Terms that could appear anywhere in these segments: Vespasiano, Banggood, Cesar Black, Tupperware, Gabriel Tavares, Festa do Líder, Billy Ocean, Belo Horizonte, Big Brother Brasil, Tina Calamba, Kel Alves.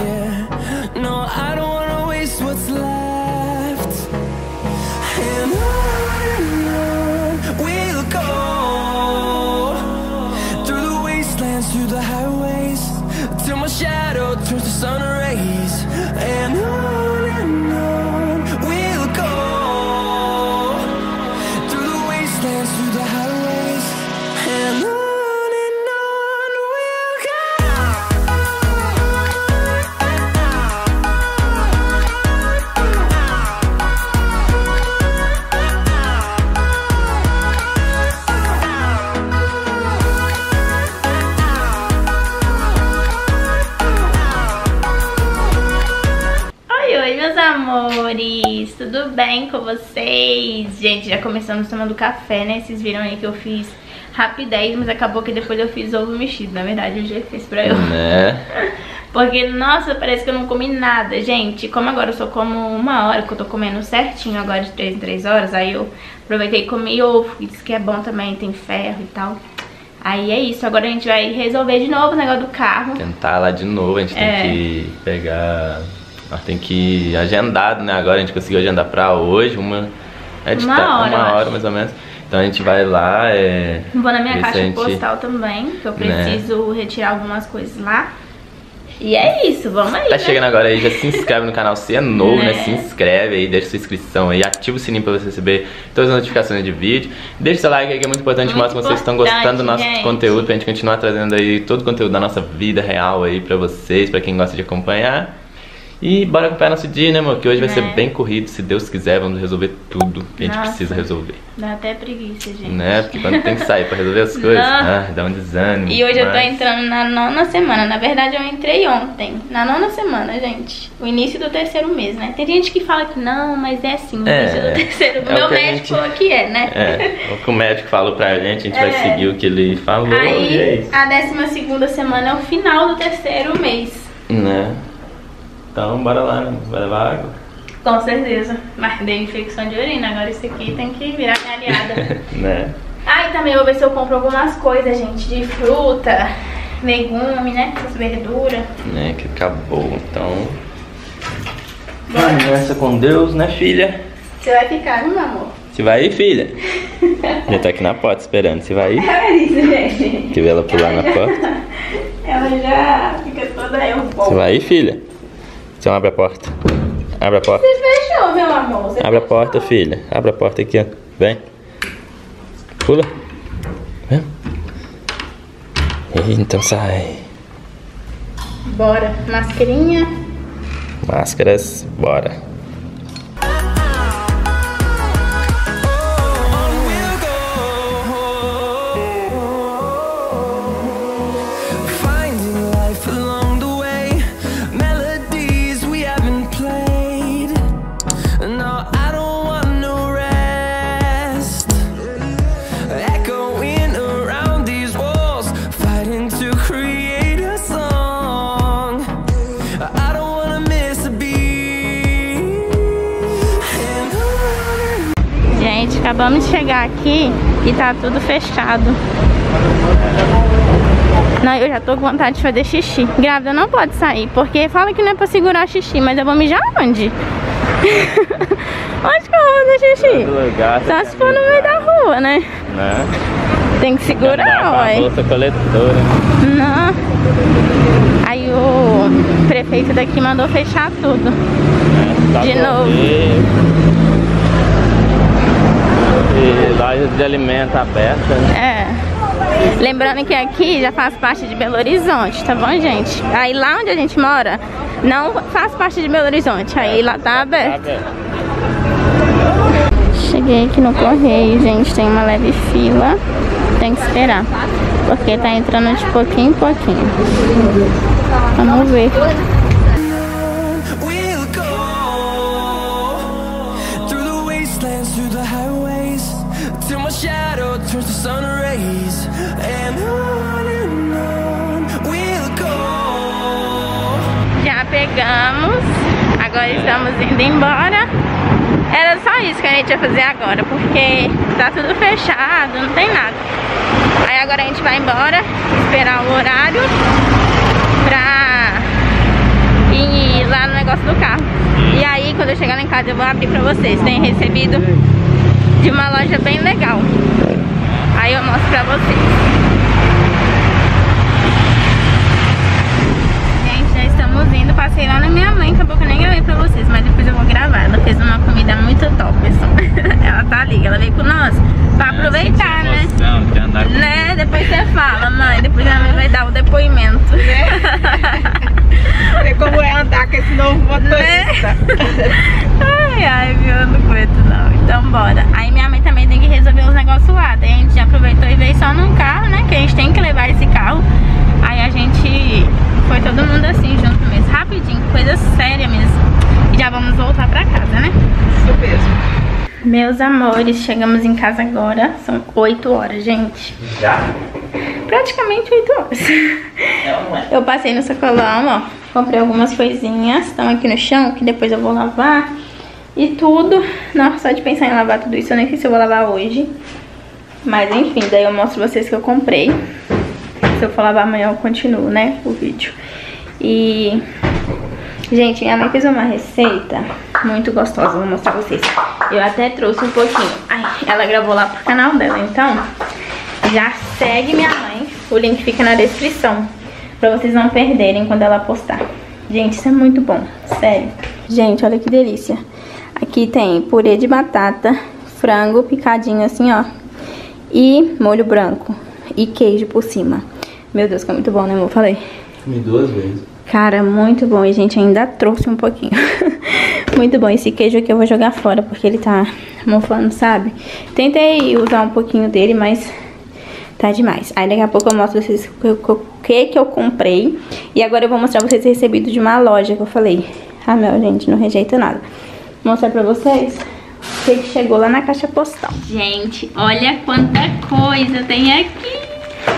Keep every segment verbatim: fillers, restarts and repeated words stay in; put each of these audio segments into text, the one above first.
Yeah, no, I don't wanna waste what's left. And I through the highways, till my shadow turns to sun rays, and on and on we'll go, through the wastelands, through the highways, and on. Tudo bem com vocês? Gente, já começamos tomando café, né? Vocês viram aí que eu fiz rapidez, mas acabou que depois eu fiz ovo mexido. Na verdade, o G fez pra eu. Né? Porque, nossa, parece que eu não comi nada. Gente, como agora eu só como uma hora, que eu tô comendo certinho agora de três em três horas, aí eu aproveitei e comi ovo, que diz que é bom também, tem ferro e tal. Aí é isso, agora a gente vai resolver de novo o negócio do carro. Tentar lá de novo, a gente é. tem que pegar... Nós tem que ir agendado, né? Agora a gente conseguiu agendar pra hoje, uma, é de uma ta... hora, uma hora mais ou menos. Então a gente vai lá. É... Vou na minha caixa gente... postal também, que eu preciso, né, retirar algumas coisas lá. E é isso, vamos aí. Tá, né? Chegando agora aí, já se inscreve no canal se é novo, né? né? Se inscreve aí, deixa sua inscrição aí, ativa o sininho pra você receber todas as notificações de vídeo. Deixa seu like aí que é muito importante, muito mostra que vocês estão gostando do nosso gente. conteúdo, pra gente continuar trazendo aí todo o conteúdo da nossa vida real aí pra vocês, pra quem gosta de acompanhar. E bora acompanhar nosso dia, né, amor? Que hoje vai é. ser bem corrido. Se Deus quiser, vamos resolver tudo que Nossa, a gente precisa resolver. Dá até preguiça, gente. Né? Porque quando tem que sair pra resolver as coisas, ah, dá um desânimo. E hoje mas... eu tô entrando na nona semana. Na verdade, eu entrei ontem. Na nona semana, gente. O início do terceiro mês, né? Tem gente que fala que não, mas é assim. O é, início do terceiro mês. É Meu médico falou gente... que é, né? É. O que o médico falou pra gente, a gente é. vai seguir o que ele falou. Aí, e é isso. A décima segunda semana é o final do terceiro mês. Né? Então, bora lá, né? Vai levar água? Com certeza. Mas deu infecção de urina, agora isso aqui tem que virar minha aliada. Né? Ah, e também eu vou ver se eu compro algumas coisas, gente, de fruta, legume, né? Essas verduras. Né, que acabou, então... Bora. Conversa com Deus, né, filha? Você vai ficar, meu amor? Você vai ir, filha? Já tá aqui na porta esperando, você vai ir? É isso, gente. Que vê ela pular ela na já... porta? Ela já fica toda eu pouco. Você vai ir, filha? Então abre a porta. Abre a porta. Você fechou, meu amor. Você abre fechou. a porta, filha. Abre a porta aqui, ó. Vem. Pula. Vem. Então sai. Bora. Mascarinha. Máscaras. Bora. Acabamos de chegar aqui e tá tudo fechado. Não, eu já tô com vontade de fazer xixi. Grávida não pode sair, porque fala que não é pra segurar xixi, mas eu vou mijar onde? Onde que eu vou fazer xixi? Lugar, Só se for no meio da rua, né? Não. Tem que segurar, ué. Não. Aí o prefeito daqui mandou fechar tudo. É, tá de novo. Ver. E lojas de alimento abertas, né? É. Lembrando que aqui já faz parte de Belo Horizonte, tá bom, gente? Aí lá onde a gente mora, não faz parte de Belo Horizonte. Aí lá tá aberto. Cheguei aqui no correio, gente. Tem uma leve fila. Tem que esperar. Porque tá entrando de pouquinho em pouquinho. Vamos ver. Turns to sun rays and on and on we'll go. chegamos. Agora estamos indo embora. Era só isso que a gente ia fazer agora, porque tá tudo fechado, não tem nada. Aí agora a gente vai embora, esperar o horário pra ir lá no negócio do carro. E aí quando eu chegar lá em casa eu vou abrir pra vocês. Tem recebido de uma loja bem legal. Aí eu mostro pra vocês. Indo, passei lá na minha mãe, acabou que eu nem gravei pra vocês, mas depois eu vou gravar. Ela fez uma comida muito top, pessoal. Ela tá ali, ela veio com nós pra aproveitar, né? Né? Depois você fala, mãe, depois ela vai dar o depoimento. Né? Sei como é andar com esse novo motorista. Ai, ai, viu? Eu não aguento não. Então bora. Aí minha mãe também tem que resolver os negócios lá. Daí a gente já aproveitou e veio só num carro, né? Que a gente tem que levar esse carro. Aí a gente foi todo mundo assim junto mesmo, rapidinho, coisa séria mesmo. E já vamos voltar pra casa, né? Isso mesmo. Meus amores, chegamos em casa agora. São oito horas, gente. Já? Praticamente oito horas. Não é. Eu passei no sacolão, ó. Comprei algumas coisinhas, estão aqui no chão, que depois eu vou lavar. E tudo. Nossa, só de pensar em lavar tudo isso, eu nem sei se eu vou lavar hoje. Mas enfim, daí eu mostro pra vocês que eu comprei. Se eu for lavar amanhã eu continuo, né, o vídeo. E, gente, minha mãe fez uma receita muito gostosa, vou mostrar pra vocês. Eu até trouxe um pouquinho. Ai, ela gravou lá pro canal dela, então já segue minha mãe. O link fica na descrição, pra vocês não perderem quando ela postar. Gente, isso é muito bom, sério. Gente, olha que delícia. Aqui tem purê de batata, frango picadinho assim, ó, e molho branco e queijo por cima. Meu Deus, que é muito bom, né, amor? Falei. Comi duas vezes. Cara, muito bom. E, gente, ainda trouxe um pouquinho. Muito bom. Esse queijo aqui eu vou jogar fora, porque ele tá mofando, sabe? Tentei usar um pouquinho dele, mas tá demais. Aí daqui a pouco eu mostro pra vocês o que que eu comprei. E agora eu vou mostrar pra vocês recebido de uma loja que eu falei. Ah, meu, gente, não rejeita nada. Vou mostrar pra vocês o que que chegou lá na caixa postal. Gente, olha quanta coisa tem aqui.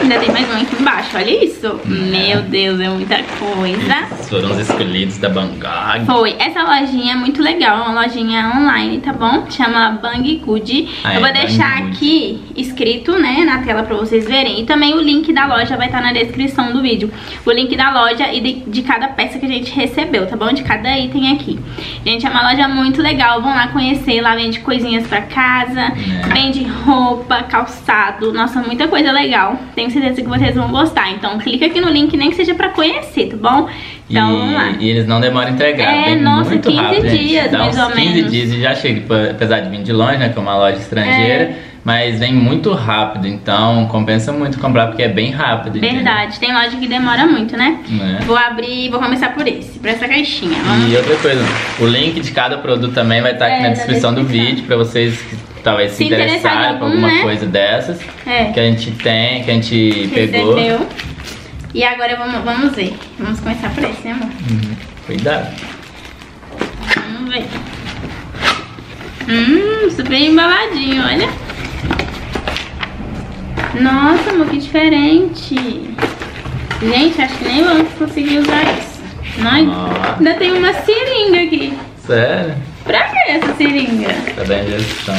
Ainda tem mais um aqui embaixo, olha isso. Meu Deus, é muita coisa. Esses foram os escolhidos da Banggood. Foi, essa lojinha é muito legal. É uma lojinha online, tá bom? Chama Banggood. ah, Eu é, vou deixar Banggood. aqui escrito, né, na tela pra vocês verem. E também o link da loja vai estar na descrição do vídeo. O link da loja e de, de cada peça que a gente recebeu, tá bom? De cada item aqui. Gente, é uma loja muito legal, vão lá conhecer. Lá vende coisinhas pra casa, é. Vende roupa, calçado. Nossa, muita coisa legal. Tem Tenho certeza que vocês vão gostar, então clica aqui no link, nem que seja pra conhecer, tá bom? Então e, vamos lá. E eles não demoram a entregar. É, vem nossa, muito quinze rápido, dias mais ou menos. quinze dias e já chega, apesar de vir de longe, né, que é uma loja estrangeira. É. Mas vem muito rápido, então compensa muito comprar, porque é bem rápido. Verdade, gente. Tem loja que demora muito, né? É. Vou abrir, vou começar por esse, por essa caixinha. Vamos. E outra coisa, o link de cada produto também vai estar aqui é, na descrição, descrição do vídeo, pra vocês que talvez se, se interessarem por alguma né? coisa dessas é. que a gente tem, que a gente Recebeu. pegou. E agora vamos, vamos ver. Vamos começar por esse, né, amor? Uhum. Cuidado. Vamos ver. Hum, super embaladinho, olha. Nossa, amor, que diferente. Gente, acho que nem vamos conseguir usar isso. Nós oh. ainda tem uma seringa aqui. Sério? Pra que essa seringa? Pra dar injeção.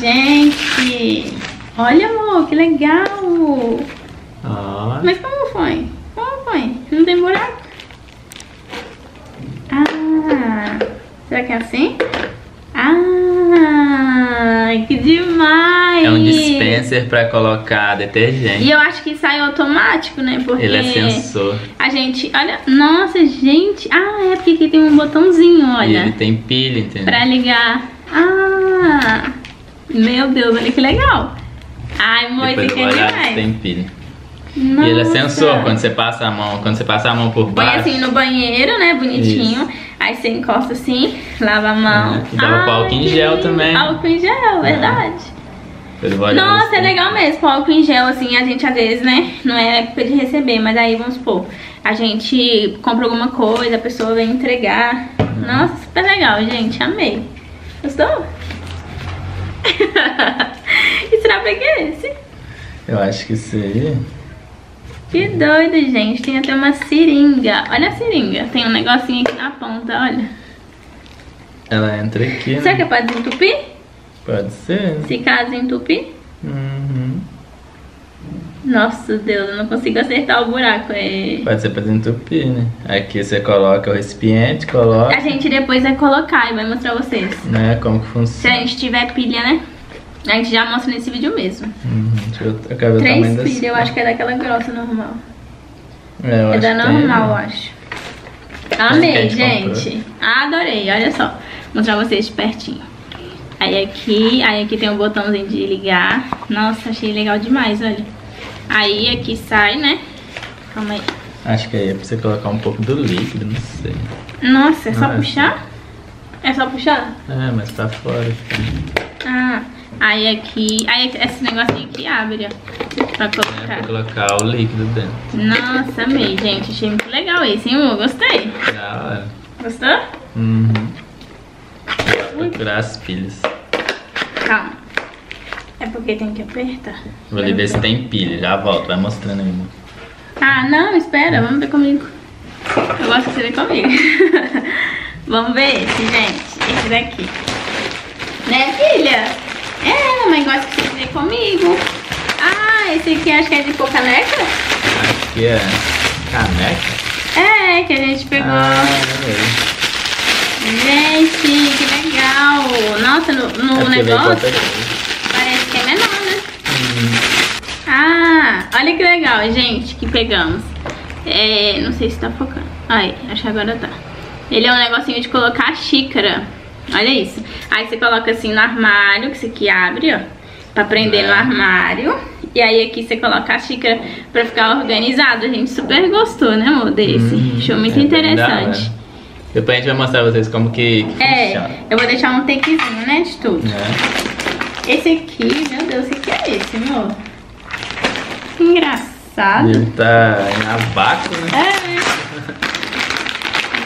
Gente, olha, amor, que legal. Ah. Mas como foi? Como foi? Não tem buraco? Ah, será que é assim? Ah, que demais. É um dispenser pra colocar detergente. E eu acho que sai automático, né? Porque ele é sensor. A gente, olha, nossa, gente. Ah, é porque aqui tem um botãozinho, olha. E ele tem pilha, entendeu? Pra ligar. Ah, meu Deus, olha que legal. Ai, muito legal. Tem pilha. Nossa. E ele é sensor, quando você passa a mão, quando você passa a mão por baixo. Põe assim no banheiro, né, bonitinho. Isso. Aí você encosta assim, lava a mão. É, dava pro álcool em gel também. Álcool em gel, é. verdade. Nossa, assim. é legal mesmo, com álcool em gel, assim, a gente às vezes, né, não é época de receber, mas aí vamos supor, a gente compra alguma coisa, a pessoa vem entregar. Hum. Nossa, super legal, gente, amei. Gostou? E será que é esse? Eu acho que sei. Que doido, gente. Tem até uma seringa. Olha a seringa. Tem um negocinho aqui na ponta, olha. Ela entra aqui, né? Será que é pra desentupir? Pode ser. Se caso entupir? Uhum. Nossa, Deus, eu não consigo acertar o buraco. É... Pode ser pra desentupir, né? Aqui você coloca o recipiente, coloca... A gente depois vai colocar e vai mostrar a vocês. Né? Como que funciona. Se a gente tiver pilha, né? A gente já mostra nesse vídeo mesmo. Uhum, deixa eu trocar o tamanho dessa. Três pilhas, eu acho que é daquela grossa normal. É, eu é acho da normal, eu acho. Amei, gente. gente. Adorei, olha só. Vou mostrar vocês de pertinho. Aí aqui, aí aqui tem um botãozinho de ligar. Nossa, achei legal demais, olha. Aí aqui sai, né? Calma aí. Acho que aí é pra você colocar um pouco do líquido, não sei. Nossa, é só Nossa. puxar? É só puxar? É, mas tá fora. Ah, aí aqui... Aí esse negocinho aqui abre, ó. Pra colocar. É, pra colocar o líquido dentro. Nossa, amei, gente. Achei muito legal esse, hein, Hugo? Gostei. Da hora. Gostou? Uhum. Vou procurar as pilhas. Calma. É porque tem que apertar. Vou ali ver se tem pilha. Já volto. Vai mostrando aí. Ah, não. Espera. Vamos ver comigo. Eu gosto que você vê comigo. Vamos ver esse, gente. Esse daqui. Né, filha? É, mãe gosta que você vê comigo. Ah, esse aqui acho que é de pôr caneca. Acho que é caneca? É, que a gente pegou. Ah, é. Gente, que legal. Nossa, no, no é negócio parece que é menor, né? Uhum. Ah, olha que legal, gente, que pegamos. É, não sei se tá focando. Ai, acho que agora tá. Ele é um negocinho de colocar a xícara. Olha isso. Aí você coloca assim no armário, que isso aqui abre, ó, pra prender é. no armário. E aí aqui você coloca a xícara pra ficar organizado. A gente super gostou, né, amor, desse. Hum, Achou muito é interessante. Depois a gente vai mostrar pra vocês como que, que é, funciona. É, eu vou deixar um takezinho, né, de tudo. É. Esse aqui, meu Deus, o que é esse, amor? Que engraçado. Ele tá na vaca, né? É.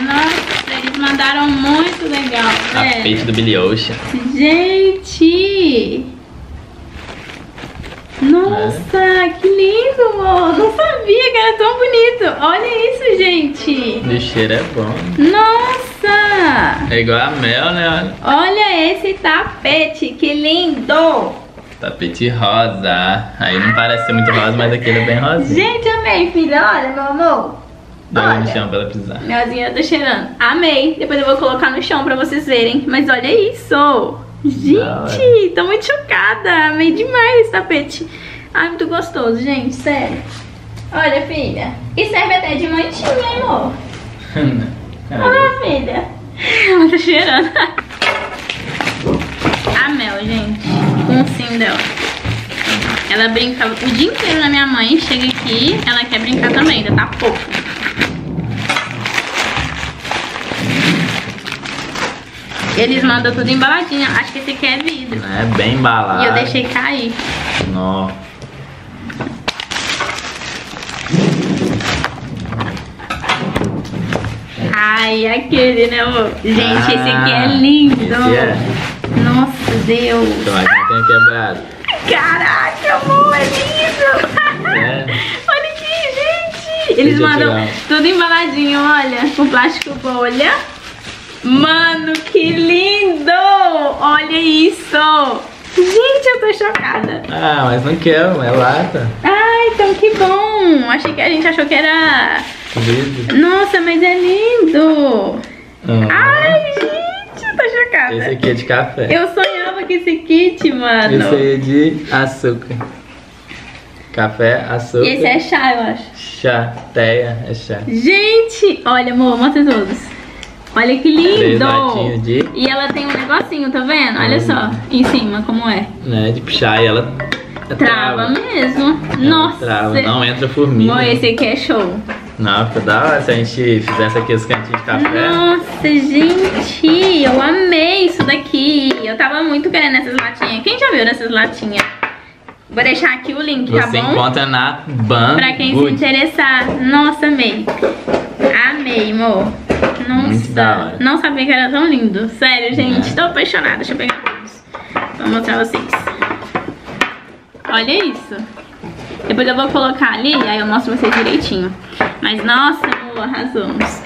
Nossa. Eles mandaram muito legal, né? Tapete do Billy Ocean. Gente! Nossa, é. que lindo, amor! Não sabia que era tão bonito. Olha isso, gente. O cheiro é bom. Nossa! É igual a mel, né? Olha esse tapete, que lindo! Tapete rosa. Aí não parece ser muito rosa, mas aquele é bem rosa. Gente, amei, filha. Olha, meu amor. Dá no chão pra ela pisar. Melzinha tá cheirando. Amei. Depois eu vou colocar no chão pra vocês verem. Mas olha isso. Gente, tô muito chocada. Amei demais esse tapete. Ai, muito gostoso, gente. Sério. Olha, filha. E serve até de mantinha, hein, amor? Olha, filha. Ela tá cheirando. A Mel, gente. Com o sim dela. Ela brinca o dia inteiro na minha mãe. Chega aqui, ela quer brincar também. Ainda tá pouco. Eles mandam tudo embaladinho. Acho que esse aqui é vidro. É bem embalado. E eu deixei cair. Nossa. Ai, aquele, né, amor? Gente, ah, esse aqui é lindo. É. Nossa, Deus. Então, a gente tem quebrado. Caraca, amor, é lindo. É. Olha aqui, gente. Eles Deixa mandam tudo embaladinho, olha. Com plástico bolha. Mano, que lindo! Olha isso! Gente, eu tô chocada. Ah, mas não quero, é lata. Ah, então que bom. Achei que a gente achou que era... Lindo. Nossa, mas é lindo. Uhum. Ai, gente, eu tô chocada. Esse aqui é de café. Eu sonhava com esse kit, mano. Esse aí é de açúcar. Café, açúcar. Esse é chá, eu acho. Chá, teia, é chá. Gente, olha, amor, mostra todos. Olha que lindo! De... E ela tem um negocinho, tá vendo? Olha hum. só, em cima como é. É, de puxar e ela trava. Trava mesmo. Ela Nossa! Trava, não entra formiga. Bom, esse aqui é show. Não, fica da hora se a gente fizesse aqui os cantinhos de café. Nossa, gente! Eu amei isso daqui. Eu tava muito querendo essas latinhas. Quem já viu nessas latinhas? Vou deixar aqui o link, Você tá bom? Você encontra na Banggood. Pra quem se interessar. Nossa, amei. Amei, amor. Nossa, não sabia que era tão lindo. Sério, gente, tô apaixonada. Deixa eu pegar todos. Vou mostrar pra vocês. Olha isso. Depois eu vou colocar ali e aí eu mostro pra vocês direitinho. Mas nossa, amor, arrasamos.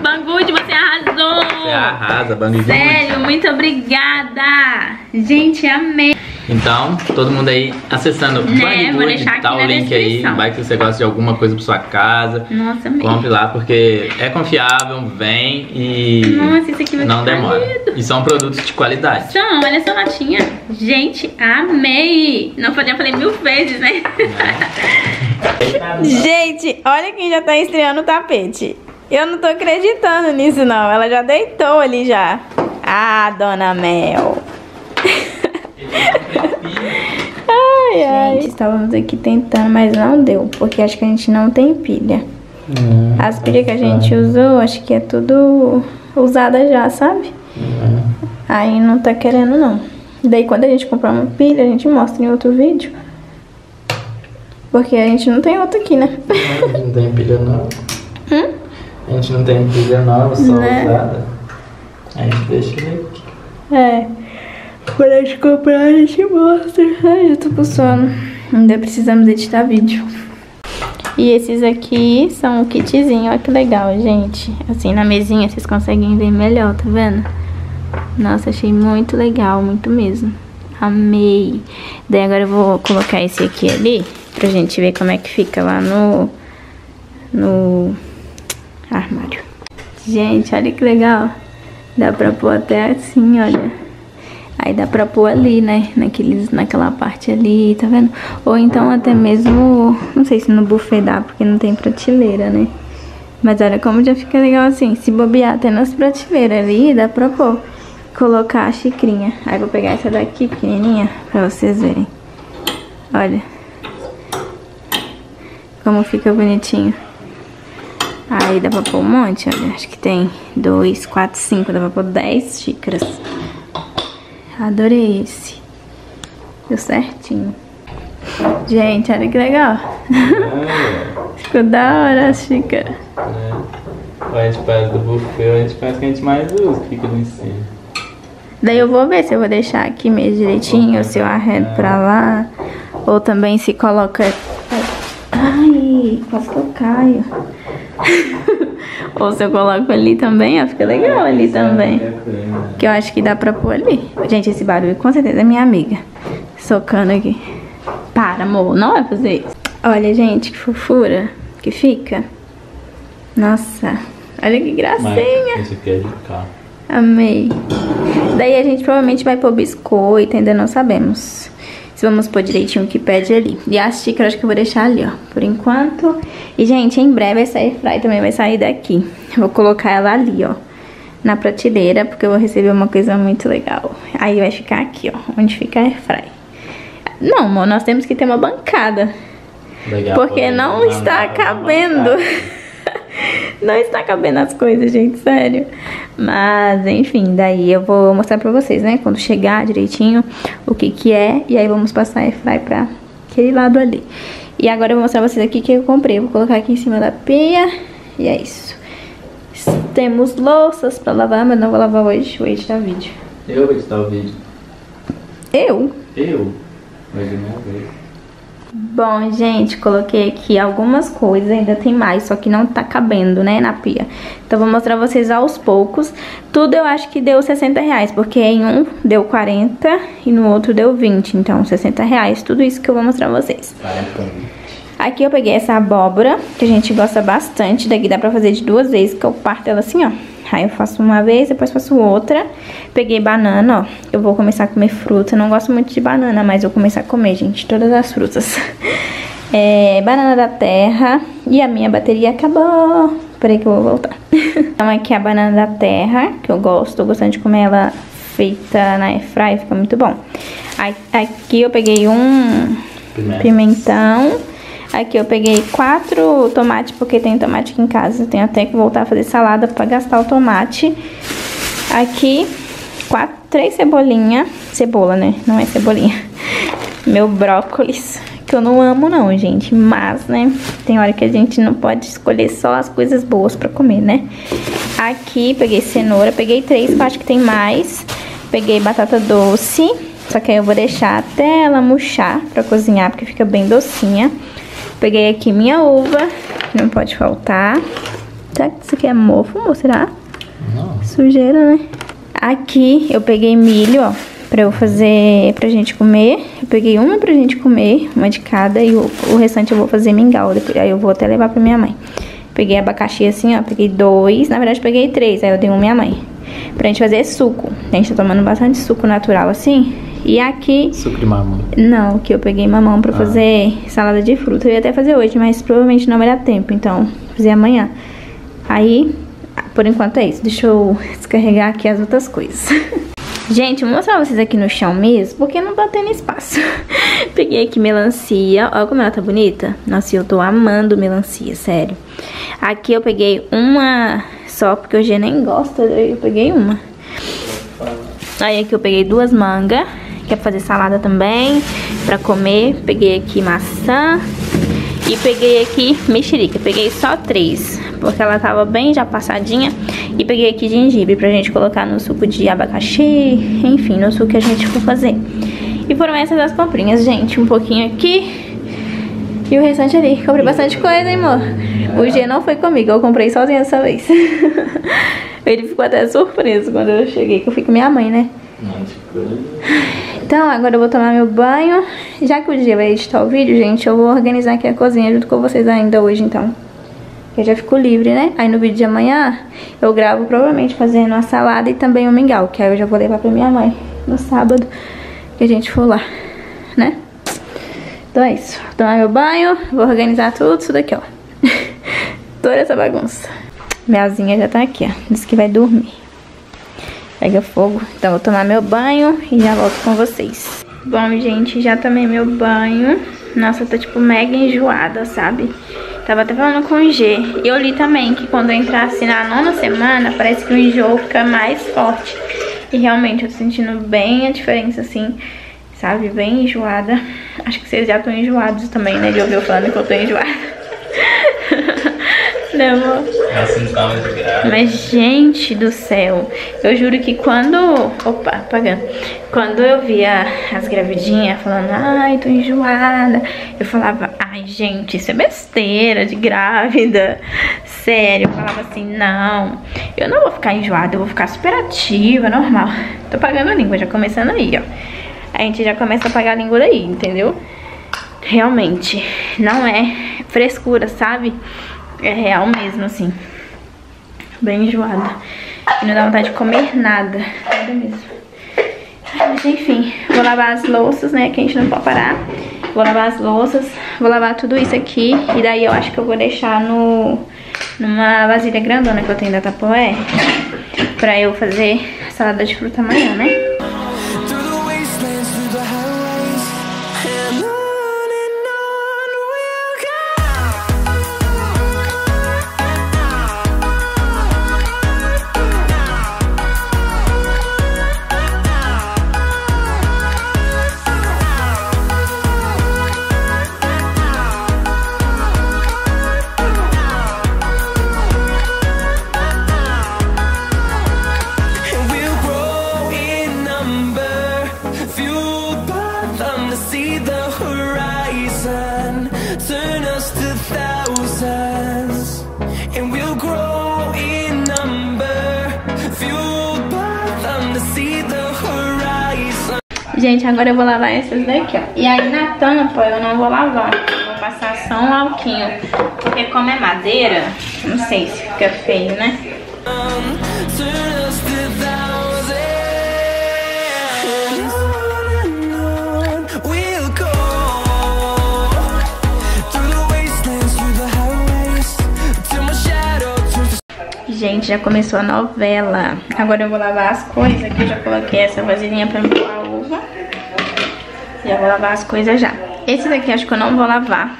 Banggood, você arrasou! Você arrasa, Banggood. Sério, muito obrigada! Gente, amei! Então, todo mundo aí acessando o né? Banggood, tá o link aí, vai que você gosta de alguma coisa pra sua casa. Nossa, mesmo. Compre lá, porque é confiável, vem e nossa, isso aqui vai não demora. Marido. E são produtos de qualidade. Então, olha essa latinha. Gente, amei! Não podia, eu falei mil vezes, né? É. Gente, olha quem já tá estreando o tapete. Eu não tô acreditando nisso, não. Ela já deitou ali, já. Ah, Dona Mel. Ai, ai. Gente, estávamos aqui tentando, mas não deu, porque acho que a gente não tem pilha. Hum, As pilhas que a gente usou, acho que é tudo usada já, sabe? Hum. Aí não tá querendo, não. Daí quando a gente comprar uma pilha, a gente mostra em outro vídeo. Porque a gente não tem outra aqui, né? Não, a gente não tem pilha nova. Hum? A gente não tem pilha nova, só né? usada. A gente deixa ele aqui. É. Quando a gente comprar, a gente mostra. Ai, eu tô com sono. Ainda precisamos editar vídeo. E esses aqui são o kitzinho. Olha que legal, gente. Assim, na mesinha vocês conseguem ver melhor, tá vendo? Nossa, achei muito legal, muito mesmo. Amei. Daí agora eu vou colocar esse aqui ali, pra gente ver como é que fica lá no... no... armário. Gente, olha que legal. Dá pra pôr até assim, olha. Aí dá pra pôr ali, né, naqueles, naquela parte ali, tá vendo? Ou então até mesmo, não sei se no buffet dá, porque não tem prateleira, né? Mas olha como já fica legal assim, se bobear até nas prateleiras ali, dá pra pôr, colocar a xicrinha. Aí vou pegar essa daqui, pequenininha, pra vocês verem. Olha. Como fica bonitinho. Aí dá pra pôr um monte, olha, acho que tem dois, quatro, cinco, dá pra pôr dez xícaras. Adorei esse. Deu certinho. Gente, olha que legal. É. Ficou da hora a xícara. É. Ou a gente faz do buffet, ou a gente faz o que a gente mais usa, fica ali em cima. Daí eu vou ver se eu vou deixar aqui meio direitinho, ou se eu arredo pra lá. Ou também se coloca... Ai, quase que eu caio. Ou se eu coloco ali também, ó, fica legal ali também. Que eu acho que dá pra pôr ali. Gente, esse barulho com certeza é minha amiga socando aqui. Para, amor, não vai fazer isso. Olha, gente, que fofura que fica. Nossa, olha que gracinha. Esse aqui é de cá. Amei. Daí a gente provavelmente vai pôr biscoito, ainda não sabemos. Vamos pôr direitinho o que pede ali. E a xícara acho que eu vou deixar ali, ó, por enquanto. E, gente, em breve essa airfryer também vai sair daqui. Eu vou colocar ela ali, ó, na prateleira, porque eu vou receber uma coisa muito legal. Aí vai ficar aqui, ó, onde fica a airfryer. Não, amor, nós temos que ter uma bancada. Legal, porque não está cabendo. Não está cabendo as coisas, gente, sério. Mas, enfim, daí eu vou mostrar pra vocês, né? Quando chegar direitinho o que que é. E aí vamos passar a airfryer pra aquele lado ali. E agora eu vou mostrar pra vocês aqui o que eu comprei. Vou colocar aqui em cima da pia. E é isso. Temos louças pra lavar, mas não vou lavar hoje. Vou editar o vídeo. Eu vou editar o vídeo. Eu? Eu? Mas eu não vejo. Bom, gente, coloquei aqui algumas coisas, ainda tem mais, só que não tá cabendo, né, na pia. Então vou mostrar pra vocês aos poucos. Tudo eu acho que deu sessenta reais, porque em um deu quarenta e no outro deu vinte, então sessenta reais, tudo isso que eu vou mostrar pra vocês. Aqui eu peguei essa abóbora, que a gente gosta bastante, daqui dá pra fazer de duas vezes, que eu parto ela assim, ó. Aí eu faço uma vez, depois faço outra. Peguei banana, ó. Eu vou começar a comer fruta. Eu não gosto muito de banana, mas eu vou começar a comer, gente. Todas as frutas. É, banana da terra. E a minha bateria acabou. Peraí que eu vou voltar. Então aqui é a banana da terra, que eu gosto. Tô gostando de comer ela feita na airfryer. Fica muito bom. Aqui eu peguei um pimentão. Aqui eu peguei quatro tomates, porque tem tomate aqui em casa. Eu tenho até que voltar a fazer salada pra gastar o tomate. Aqui, quatro, três cebolinhas. Cebola, né? Não é cebolinha. Meu brócolis, que eu não amo não, gente. Mas, né? Tem hora que a gente não pode escolher só as coisas boas pra comer, né? Aqui, peguei cenoura. Peguei três, que eu acho que tem mais. Peguei batata doce. Só que aí eu vou deixar até ela murchar pra cozinhar, porque fica bem docinha. Peguei aqui minha uva, não pode faltar. Será que isso aqui é mofo, ou será? Não. Sujeira, né? Aqui eu peguei milho, ó, pra eu fazer, pra gente comer. Eu peguei uma pra gente comer, uma de cada, e o, o restante eu vou fazer mingau. Depois, aí eu vou até levar pra minha mãe. Peguei abacaxi assim, ó, peguei dois, na verdade peguei três, aí eu dei um minha mãe. Pra gente fazer suco, a gente tá tomando bastante suco natural assim. E aqui... Suco de mamão. Não, que eu peguei mamão pra ah. fazer salada de fruta. Eu ia até fazer hoje, mas provavelmente não vai dar tempo, então vou fazer amanhã. Aí, por enquanto é isso, deixa eu descarregar aqui as outras coisas. Gente, vou mostrar pra vocês aqui no chão mesmo, porque não tá tendo espaço. Peguei aqui melancia, olha como ela tá bonita. Nossa, eu tô amando melancia, sério. Aqui eu peguei uma só, porque hoje eu nem gosto, eu peguei uma. Aí aqui eu peguei duas mangas, que é pra fazer salada também, pra comer. Peguei aqui maçã e peguei aqui mexerica. Peguei só três, porque ela tava bem já passadinha. E peguei aqui gengibre pra gente colocar no suco de abacaxi, enfim, no suco que a gente for fazer. E foram essas as comprinhas, gente. Um pouquinho aqui e o restante ali. Comprei bastante coisa, hein, amor? O G não foi comigo, eu comprei sozinha dessa vez. Ele ficou até surpreso quando eu cheguei, que eu fui com minha mãe, né? Então, agora eu vou tomar meu banho. Já que o G vai editar o vídeo, gente, eu vou organizar aqui a cozinha junto com vocês ainda hoje, então. Eu já fico livre, né? Aí no vídeo de amanhã eu gravo provavelmente fazendo a salada e também o mingau, que aí eu já vou levar pra minha mãe no sábado que a gente for lá, né? Então é isso. Vou tomar meu banho, vou organizar tudo isso daqui, ó. Toda essa bagunça. Melzinha já tá aqui, ó. Diz que vai dormir. Pega fogo. Então vou tomar meu banho e já volto com vocês. Bom, gente, já tomei meu banho. Nossa, eu tô tipo mega enjoada, sabe? Tava até falando com o G. Eu li também que quando eu entrar assim na nona semana, parece que o enjoo fica mais forte. E realmente, eu tô sentindo bem a diferença, assim, sabe? Bem enjoada. Acho que vocês já estão enjoados também, né? De ouvir eu falando que eu tô enjoada. Não, amor? Mas, gente do céu, eu juro que quando... Opa, apagando. Quando eu via as gravidinhas falando, ai, tô enjoada, eu falava, ai, gente, isso é besteira de grávida. Sério, eu falava assim, não, eu não vou ficar enjoada, eu vou ficar super ativa, normal. Tô pagando a língua, já começando aí, ó. A gente já começa a pagar a língua daí, entendeu? Realmente, não é frescura, sabe? É real mesmo, assim. Bem enjoada. E não dá vontade de comer nada. Nada mesmo. Mas enfim, vou lavar as louças, né? Que a gente não pode parar. Vou lavar as louças. Vou lavar tudo isso aqui. E daí eu acho que eu vou deixar no... numa vasilha grandona que eu tenho da Tupperware, pra eu fazer salada de fruta amanhã, né? Gente, agora eu vou lavar essas daqui, ó. E aí na tampa eu não vou lavar, eu vou passar só um alquinho, porque como é madeira, não sei se fica feio, né? Gente, já começou a novela. Agora eu vou lavar as coisas. Aqui eu já coloquei essa vasilhinha pra mim com a uva. Já vou lavar as coisas já. Esse daqui acho que eu não vou lavar,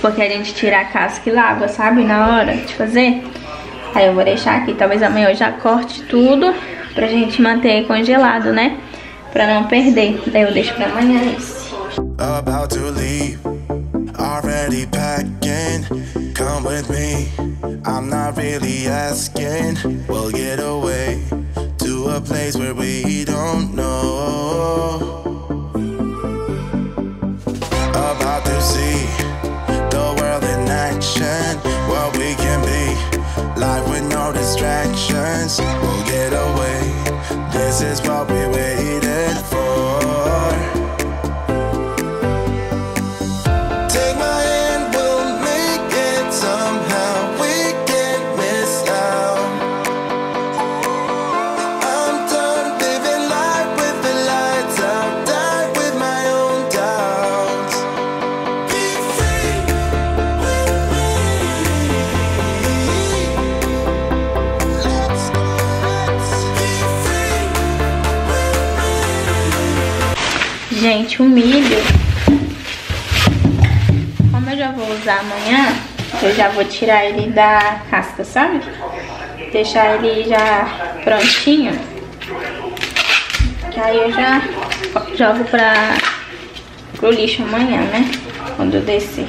porque a gente tira a casca e lava, sabe? Na hora de fazer. Aí eu vou deixar aqui. Talvez amanhã eu já corte tudo pra gente manter congelado, né? Pra não perder. Daí eu deixo pra amanhã esse. About to leave. Already packing. Come with me. I'm not really asking. We'll get away to a place where we don't know. Gente, o milho, como eu já vou usar amanhã, eu já vou tirar ele da casca, sabe? Deixar ele já prontinho. Que aí eu já jogo pra, pro lixo amanhã, né? Quando eu descer.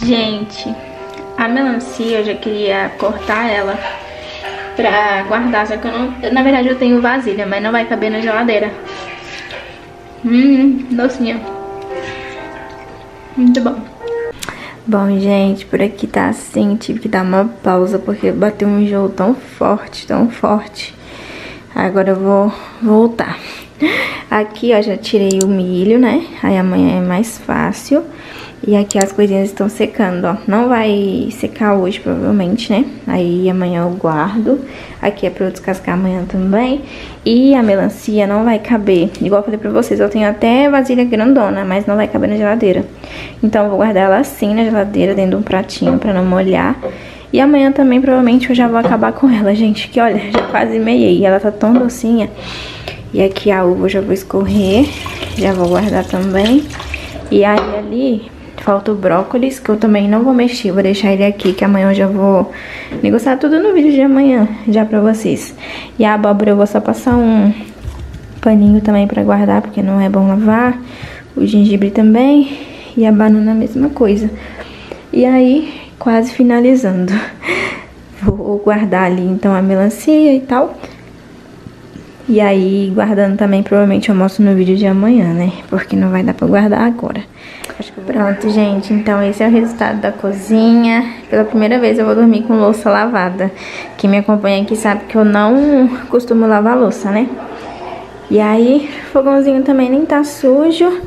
Gente, a melancia eu já queria cortar ela pra guardar, só que eu não... Eu, na verdade eu tenho vasilha, mas não vai caber na geladeira. Hum, docinha. Muito bom. Bom, gente, por aqui tá assim, tive que dar uma pausa porque bateu um enjoo tão forte, tão forte. Agora eu vou voltar. Aqui, ó, já tirei o milho, né? Aí amanhã é mais fácil. E aqui as coisinhas estão secando, ó. Não vai secar hoje, provavelmente, né? Aí amanhã eu guardo. Aqui é pra eu descascar amanhã também. E a melancia não vai caber. Igual eu falei pra vocês, eu tenho até vasilha grandona, mas não vai caber na geladeira. Então eu vou guardar ela assim na geladeira, dentro de um pratinho, pra não molhar. E amanhã também, provavelmente, eu já vou acabar com ela, gente. Que olha, já quase meiei. Ela tá tão docinha. E aqui a uva eu já vou escorrer. Já vou guardar também. E aí ali... Falta o brócolis, que eu também não vou mexer, vou deixar ele aqui, que amanhã eu já vou negociar tudo no vídeo de amanhã, já pra vocês. E a abóbora eu vou só passar um paninho também pra guardar, porque não é bom lavar. O gengibre também, e a banana a mesma coisa. E aí, quase finalizando. Vou guardar ali, então, a melancia e tal. E aí, guardando também, provavelmente eu mostro no vídeo de amanhã, né? Porque não vai dar pra guardar agora. Acho que pronto, gente. Então, esse é o resultado da cozinha. Pela primeira vez eu vou dormir com louça lavada. Quem me acompanha aqui sabe que eu não costumo lavar louça, né? E aí, o fogãozinho também nem tá sujo.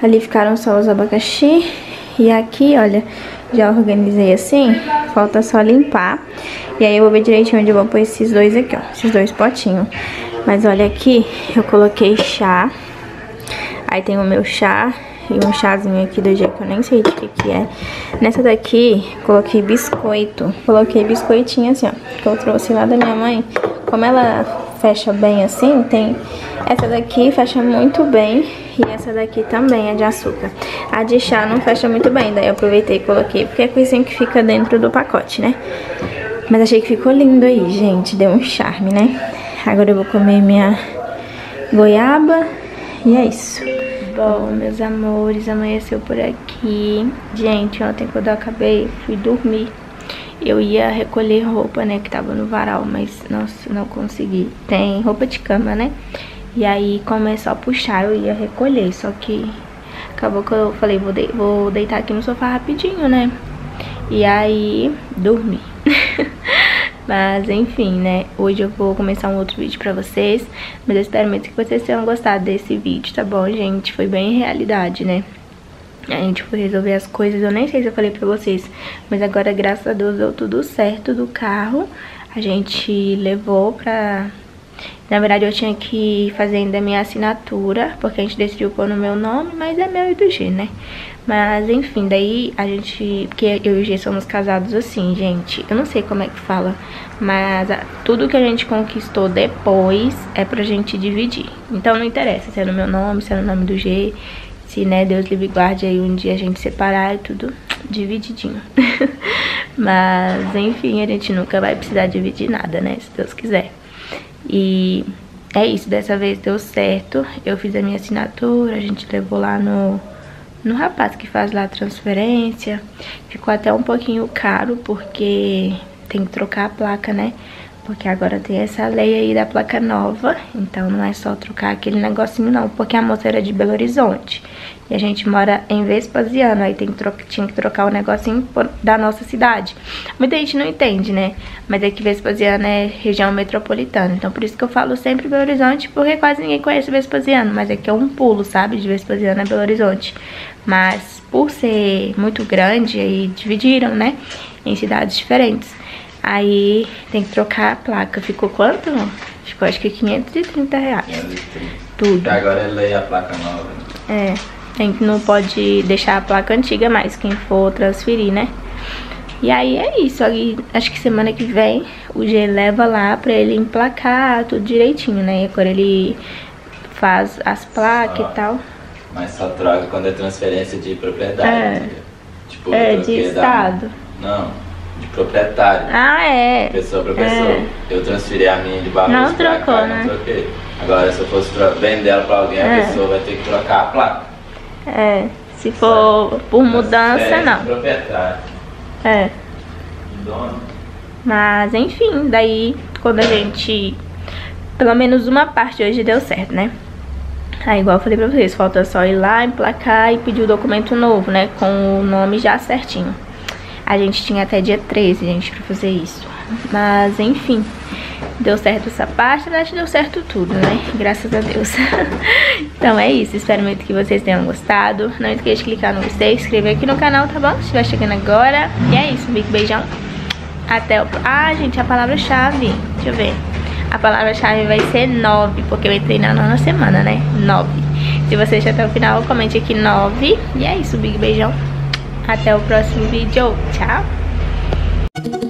Ali ficaram só os abacaxi. E aqui, olha, já organizei assim. Falta só limpar. E aí eu vou ver direitinho onde eu vou pôr esses dois aqui, ó. Esses dois potinhos. Mas olha aqui, eu coloquei chá. Aí tem o meu chá e um chazinho aqui do jeito que eu nem sei de que que é. Nessa daqui, coloquei biscoito. Coloquei biscoitinho assim, ó, que eu trouxe lá da minha mãe. Como ela fecha bem assim, tem... Essa daqui fecha muito bem e essa daqui também é de açúcar. A de chá não fecha muito bem, daí eu aproveitei e coloquei, porque é coisinha que fica dentro do pacote, né? Mas achei que ficou lindo aí, gente. Deu um charme, né? Agora eu vou comer minha goiaba e é isso. Bom, meus amores, amanheceu por aqui. Gente, ontem quando eu acabei, fui dormir. Eu ia recolher roupa, né, que tava no varal, mas nossa, não consegui. Tem roupa de cama, né? E aí, como é só puxar, eu ia recolher. Só que acabou que eu falei, vou, de vou deitar aqui no sofá rapidinho, né? E aí, dormi. Mas, enfim, né? Hoje eu vou começar um outro vídeo pra vocês. Mas eu espero muito que vocês tenham gostado desse vídeo, tá bom, gente? Foi bem realidade, né? A gente foi resolver as coisas. Eu nem sei se eu falei pra vocês. Mas agora, graças a Deus, deu tudo certo do carro. A gente levou pra... Na verdade, eu tinha que fazer ainda a minha assinatura, porque a gente decidiu pôr no meu nome, mas é meu e do G, né? Mas, enfim, daí a gente... Porque eu e o G somos casados assim, gente. Eu não sei como é que fala, mas a, tudo que a gente conquistou depois é pra gente dividir. Então não interessa se é no meu nome, se é no nome do G, se, né, Deus livre e guarde aí um dia a gente separar e tudo divididinho. Mas, enfim, a gente nunca vai precisar dividir nada, né, se Deus quiser. E é isso, dessa vez deu certo. Eu fiz a minha assinatura, a gente levou lá no, no rapaz que faz lá a transferência. Ficou até um pouquinho caro, porque tem que trocar a placa, né? Porque agora tem essa lei aí da placa nova, então não é só trocar aquele negocinho não, porque a moça era de Belo Horizonte e a gente mora em Vespasiano, aí tem que troca, tinha que trocar o negocinho da nossa cidade. Muita gente não entende, né? Mas é que Vespasiano é região metropolitana, então por isso que eu falo sempre Belo Horizonte, porque quase ninguém conhece Vespasiano, mas é que é um pulo, sabe? De Vespasiano a Belo Horizonte. Mas por ser muito grande, aí dividiram, né? Em cidades diferentes. Aí tem que trocar a placa. Ficou quanto? Ficou acho que quinhentos e trinta reais. quinhentos e trinta. Tudo. Agora é lei a placa nova. É. Tem que não pode deixar a placa antiga mais quem for transferir, né? E aí é isso. Aí, acho que semana que vem o G leva lá pra ele emplacar tudo direitinho, né? E agora ele faz as placas só, e tal. Mas só troca quando é transferência de propriedade. É. Né? Tipo, é, de estado. Não. De proprietário. Ah, é. Pessoa pra pessoa. É. Eu transferi a minha de Barros não pra trocou, cá, né? Não troquei. Agora, se eu fosse vender ela pra alguém, é. A pessoa vai ter que trocar a placa. É. Se for certo. Por mudança, não. Proprietário. É. Dono. Mas, enfim, daí, quando a gente... Pelo menos uma parte hoje deu certo, né? Aí, igual eu falei pra vocês, falta só ir lá, emplacar e pedir o documento novo, né? Com o nome já certinho. A gente tinha até dia treze, gente, pra fazer isso. Mas, enfim, deu certo essa parte, acho que deu certo tudo, né? Graças a Deus. Então é isso, espero muito que vocês tenham gostado. Não esqueça de clicar no gostei, inscrever aqui no canal, tá bom? Se estiver chegando agora. E é isso, um big beijão. Até o... Ah, gente, a palavra-chave, deixa eu ver. A palavra-chave vai ser nove, porque eu entrei na nona semana, né? nove. Se você deixar até o final, comente aqui nove. E é isso, um big beijão. Até o próximo vídeo. Tchau!